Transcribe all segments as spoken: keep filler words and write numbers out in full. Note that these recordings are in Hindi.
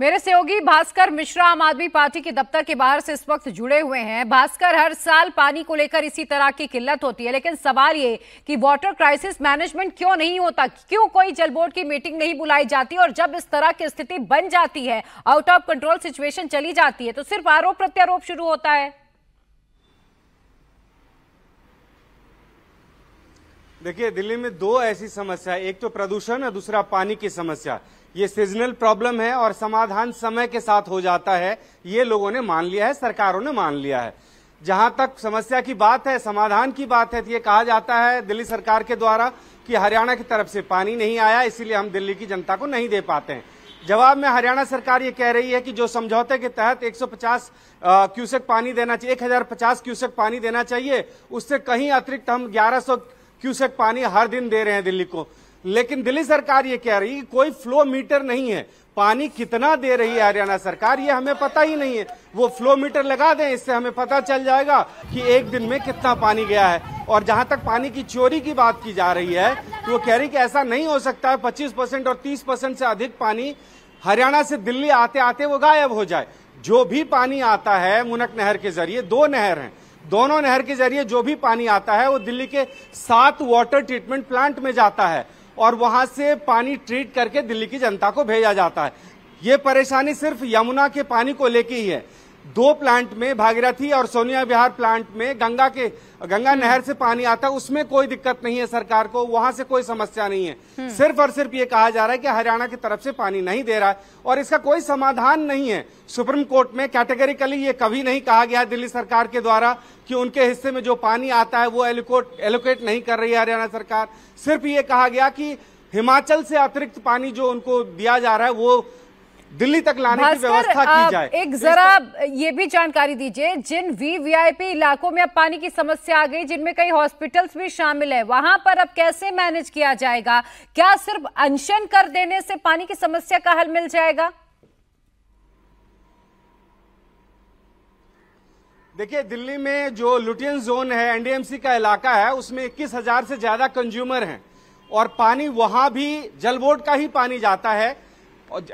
मेरे सहयोगी भास्कर मिश्रा आम आदमी पार्टी के दफ्तर के बाहर से इस वक्त जुड़े हुए हैं। भास्कर, हर साल पानी को लेकर इसी तरह की किल्लत होती है, लेकिन सवाल ये कि वाटर क्राइसिस मैनेजमेंट क्यों नहीं होता, क्यों कोई जल बोर्ड की मीटिंग नहीं बुलाई जाती, और जब इस तरह की स्थिति बन जाती है, आउट ऑफ कंट्रोल सिचुएशन चली जाती है, तो सिर्फ आरोप प्रत्यारोप शुरू होता है। देखिए, दिल्ली में दो ऐसी समस्या है, एक तो प्रदूषण और दूसरा पानी की समस्या। ये सीजनल प्रॉब्लम है और समाधान समय के साथ हो जाता है, ये लोगों ने मान लिया है, सरकारों ने मान लिया है। जहां तक समस्या की बात है, समाधान की बात है, तो ये कहा जाता है दिल्ली सरकार के द्वारा कि हरियाणा की तरफ से पानी नहीं आया, इसीलिए हम दिल्ली की जनता को नहीं दे पाते हैं। जवाब में हरियाणा सरकार ये कह रही है कि जो समझौते के तहत एक सौ पचास क्यूसेक पानी देना चाहिए, एक हजार पचास क्यूसेक पानी देना चाहिए, उससे कहीं अतिरिक्त हम ग्यारह सौ क्यूसेक पानी हर दिन दे रहे हैं दिल्ली को। लेकिन दिल्ली सरकार ये कह रही है कि कोई फ्लो मीटर नहीं है, पानी कितना दे रही है हरियाणा सरकार ये हमें पता ही नहीं है। वो फ्लो मीटर लगा दें, इससे हमें पता चल जाएगा कि एक दिन में कितना पानी गया है। और जहां तक पानी की चोरी की बात की जा रही है, तो वो कह रही कि ऐसा नहीं हो सकता है पच्चीस परसेंट और तीस परसेंट से अधिक पानी हरियाणा से दिल्ली आते आते वो गायब हो जाए। जो भी पानी आता है मुनक नहर के जरिए, दो नहर है, दोनों नहर के जरिए जो भी पानी आता है वो दिल्ली के सात वाटर ट्रीटमेंट प्लांट में जाता है और वहां से पानी ट्रीट करके दिल्ली की जनता को भेजा जाता है। ये परेशानी सिर्फ यमुना के पानी को लेके ही है। दो प्लांट में, भागीरथी और सोनिया विहार प्लांट में, गंगा के गंगा नहर से पानी आता है, उसमें कोई दिक्कत नहीं है सरकार को, वहां से कोई समस्या नहीं है। सिर्फ और सिर्फ ये कहा जा रहा है कि हरियाणा की तरफ से पानी नहीं दे रहा है और इसका कोई समाधान नहीं है। सुप्रीम कोर्ट में कैटेगरिकली ये कभी नहीं कहा गया दिल्ली सरकार के द्वारा कि उनके हिस्से में जो पानी आता है वो एलोकेट एलोकेट नहीं कर रही है हरियाणा सरकार। सिर्फ ये कहा गया कि हिमाचल से अतिरिक्त पानी जो उनको दिया जा रहा है वो दिल्ली तक लाने की व्यवस्था की जाए। एक जरा ये भी जानकारी दीजिए, जिन वी वी आई पी इलाकों में अब पानी की समस्या आ गई, जिनमें कई हॉस्पिटल्स भी शामिल है, वहां पर अब कैसे मैनेज किया जाएगा? क्या सिर्फ अनशन कर देने से पानी की समस्या का हल मिल जाएगा? देखिए, दिल्ली में जो लुटियन जोन है, एनडीएमसी का इलाका है, उसमें इक्कीस हजार से ज्यादा कंज्यूमर हैं और पानी वहां भी जल बोर्ड का ही पानी जाता है।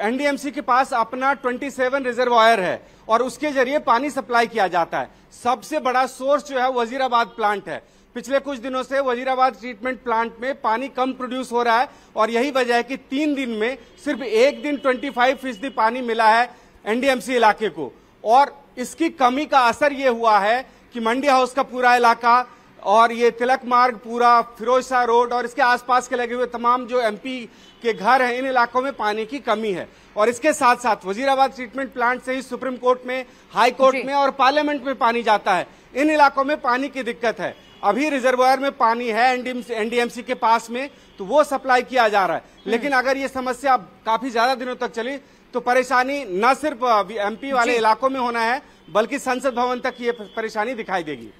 एनडीएमसी के पास अपना सत्ताईस रिजर्वायर है और उसके जरिए पानी सप्लाई किया जाता है। सबसे बड़ा सोर्स जो है वजीराबाद प्लांट है। पिछले कुछ दिनों से वजीराबाद ट्रीटमेंट प्लांट में पानी कम प्रोड्यूस हो रहा है और यही वजह है कि तीन दिन में सिर्फ एक दिन पच्चीस फीसदी पानी मिला है एनडीएमसी इलाके को। और इसकी कमी का असर ये हुआ है कि मंडी हाउस का पूरा इलाका और ये तिलक मार्ग पूरा, फिरोजशाह रोड और इसके आसपास के लगे हुए तमाम जो एमपी के घर हैं, इन इलाकों में पानी की कमी है। और इसके साथ साथ वजीराबाद ट्रीटमेंट प्लांट से ही सुप्रीम कोर्ट में, हाई कोर्ट में और पार्लियामेंट में पानी जाता है। इन इलाकों में पानी की दिक्कत है। अभी रिजर्वायर में पानी है एनडीएमसी के पास में, तो वो सप्लाई किया जा रहा है। लेकिन अगर ये समस्या काफी ज्यादा दिनों तक चली तो परेशानी न सिर्फ एमपी वाले इलाकों में होना है, बल्कि संसद भवन तक ये परेशानी दिखाई देगी।